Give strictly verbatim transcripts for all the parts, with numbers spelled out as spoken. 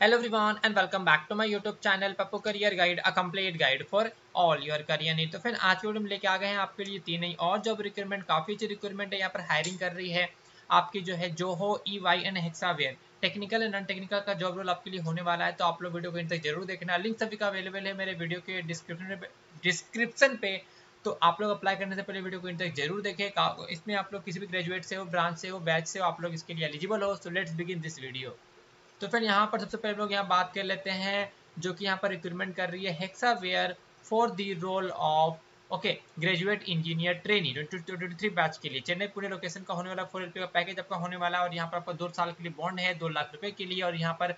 Hello everyone and welcome back to my YouTube channel Pappu career guide, a complete guide for all your career needs। तो फिर आज की video में लेके आ गए हैं आपके लिए तीन नई और जॉब रिक्रूटमेंट, काफ़ी अच्छी रिक्रूटमेंट है। यहाँ पर हायरिंग कर रही है आपकी जो है Zoho, EY and Hexaware. Technical and non technical का जॉब रोल आपके लिए होने वाला है, तो आप लोग वीडियो को इन तक जरूर देखना। लिंक सभी का अवेलेबल है मेरे वीडियो के डिस्क्रिप्शन डिस्क्रिप्शन पे, तो आप लोग अप्लाई करने से पहले वीडियो को इन तक जरूर देखें। इसमें आप लोग किसी भी ग्रेजुएट से हो, ब्रांच से हो, बैच से हो, आप लोग इसके लिए एलिजिबल हो। So let's begin this video. तो फिर यहाँ पर सबसे पहले लोग यहाँ बात कर लेते हैं जो कि यहाँ पर रिक्रूटमेंट कर रही है Hexaware for the role of okay graduate engineer trainee twenty twenty three batch के लिए। चेन्नई पुणे लोकेशन का होने वाला फोर एल पी का पैकेज आपका होने वाला है, और यहाँ पर आपका दो साल के लिए बॉन्ड है दो लाख रुपए के लिए। और यहाँ पर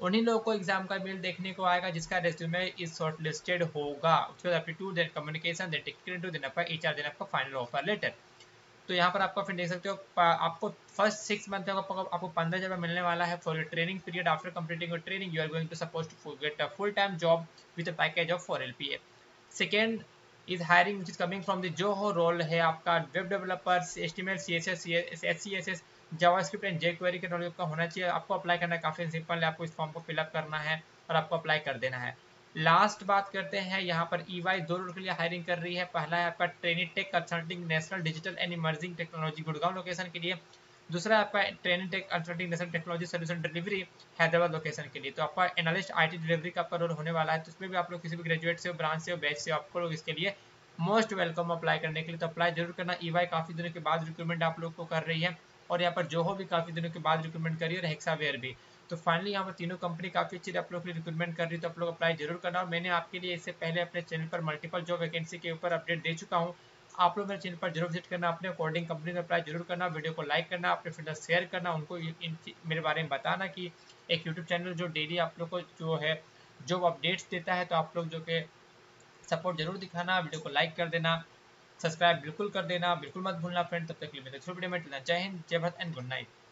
उन्हीं लोगों को एग्जाम का बिल देखने को आएगा जिसका रेज्यूमे इज शॉर्ट लिस्टेड होगा। उसके बाद aptitude, then communication, then technical interview, then आपका एच आर, देन आपका फाइनल ऑफर लेटर। तो यहाँ पर आपको फिर देख सकते हो, आपको फर्स्ट सिक्स मंथ आपको पंद्रह हज़ार मिलने वाला है for training period. After completing your training you are going to suppose to get a full time job with a package of four L P A. Second is hiring which is coming from the Zoho. Role है आपका web developer, HTML, CSS, HCS, JavaScript and jQuery के knowledge आपका होना चाहिए। आपको apply करना काफ़ी simple है, आपको इस फॉर्म को फिलअप करना है और आपको अप्लाई कर देना है। लास्ट बात करते हैं यहाँ पर ईवाई दो रोल के लिए हायरिंग कर रही है। पहला है आपका trainee tech consulting national digital and emerging technology Gurgaon location के लिए। दूसरा आपका trainee tech consulting national technology solution delivery Hyderabad location के लिए। तो आपका एनालिस्ट आईटी डिलीवरी का आपका रोल होने वाला है। तो इसमें भी आप लोग किसी भी ग्रेजुएट से हो, ब्रांच से हो, बैच से हो, आपको लोग इसके लिए मोस्ट वेलकम अप्लाई करने के लिए। तो अप्लाई जरूर करना। ईवाई काफ़ी दिनों के बाद रिक्रूटमेंट आप लोग को कर रही है, और यहाँ पर जोहो भी काफ़ी दिनों के बाद रिक्रूटमेंट करी, और हेक्सावेयर भी। तो फाइनली यहाँ पर तीनों कंपनी काफ़ी अच्छी आप लोग के लिए रिक्रूटमेंट कर रही है, तो आप लोग अप्लाई जरूर करना। और मैंने आपके लिए इससे पहले अपने चैनल पर मल्टीपल जॉब वैकेंसी के ऊपर अपडेट दे चुका हूँ, आप लोग मेरे चैनल पर जरूर विजिट करना। अपने अकॉर्डिंग कंपनी में अप्लाई जरूर करना, वीडियो को लाइक करना, अपने फ्रेंड से शेयर करना, उनको इन मेरे बारे में बताना कि एक यूट्यूब चैनल जो डेली आप लोग को जो है जॉब अपडेट्स देता है, तो आप लोग जो के सपोर्ट जरूर दिखाना। वीडियो को लाइक कर देना, सब्सक्राइब बिल्कुल कर देना, बिल्कुल मत भूलना फ्रेंड। तब तक के लिए मिलते हैं छोटे वीडियो में। जय हिंद, जय भारत एंड गुड नाइट।